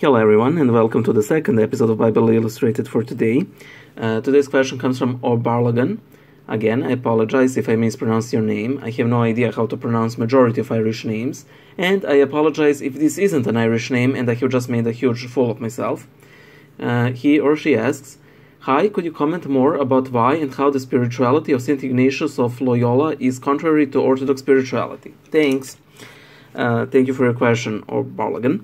Hello everyone, and welcome to the second episode of Bible Illustrated for today. Today's question comes from Or Barlogan. Again, I apologize if I mispronounce your name. I have no idea how to pronounce majority of Irish names, and I apologize if this isn't an Irish name and I have just made a huge fool of myself. He or she asks, "Hi, could you comment more about why and how the spirituality of St. Ignatius of Loyola is contrary to Orthodox spirituality?" Thanks. Thank you for your question, Or Barlogan.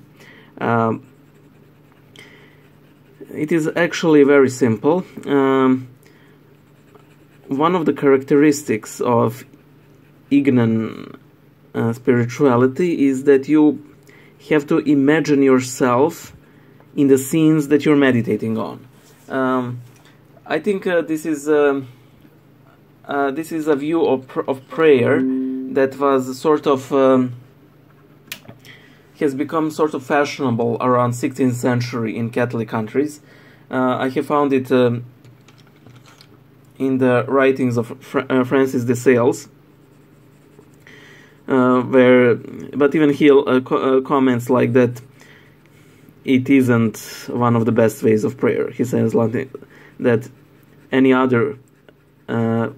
It is actually very simple. One of the characteristics of Ignan spirituality is that you have to imagine yourself in the scenes that you're meditating on. I think this is a view of prayer that was sort of has become sort of fashionable around 16th century in Catholic countries. I have found it in the writings of Francis de Sales, but even he comments like that it isn't one of the best ways of prayer. He says that any other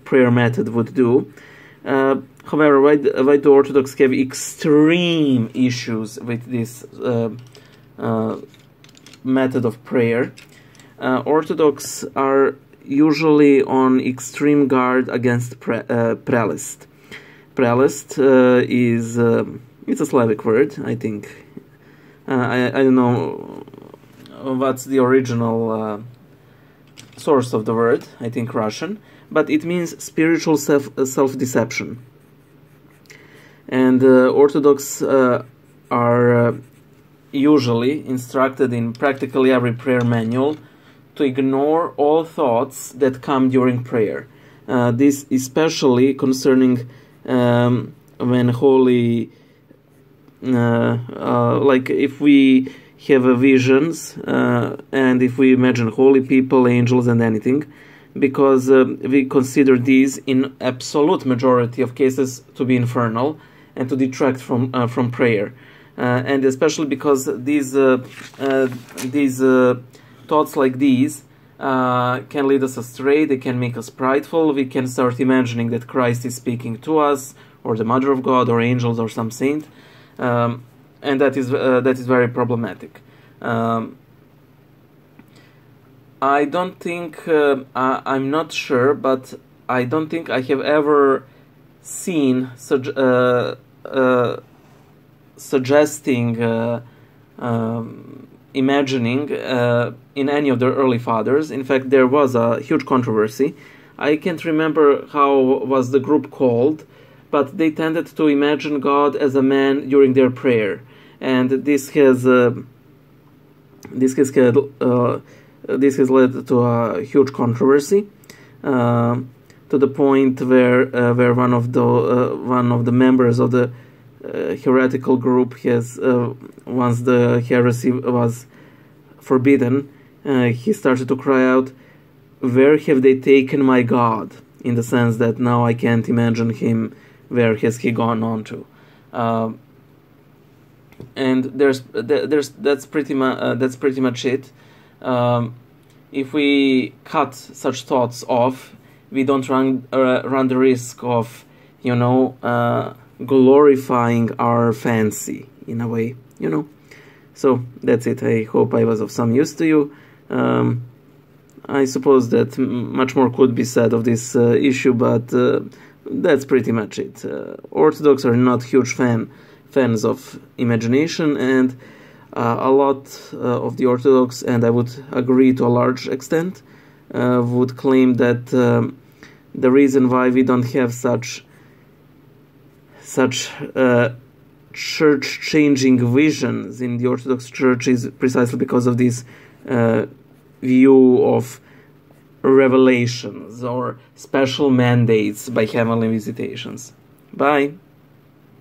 prayer method would do. However, why do Orthodox have extreme issues with this method of prayer? Orthodox are usually on extreme guard against prelest. Prelest is it's a Slavic word, I think. I don't know what's the original source of the word. I think Russian. But it means spiritual self-deception. And Orthodox are usually instructed in practically every prayer manual to ignore all thoughts that come during prayer. This especially concerning when holy... like if we have visions and if we imagine holy people, angels and anything, because we consider these in absolute majority of cases to be infernal and to detract from prayer, and especially because these thoughts like these can lead us astray. They can make us prideful. We can start imagining that Christ is speaking to us, or the Mother of God, or angels, or some saint, and that is very problematic. I don't think, I'm not sure, but I don't think I have ever seen suggesting imagining in any of the early fathers. In fact, there was a huge controversy. I can't remember how was the group called, but they tended to imagine God as a man during their prayer. And this has led to a huge controversy, to the point where one of the members of the heretical group has, once the heresy was forbidden, he started to cry out, "Where have they taken my God?" In the sense that now I can't imagine him. Where has he gone on to? And that's pretty much it. If we cut such thoughts off, we don't run the risk of, glorifying our fancy in a way, So that's it. I hope I was of some use to you. I suppose that much more could be said of this issue, but that's pretty much it. Orthodox are not huge fans of imagination, and a lot of the Orthodox, and I would agree to a large extent, would claim that the reason why we don't have such church-changing visions in the Orthodox Church is precisely because of this view of revelations or special mandates by heavenly visitations. Bye!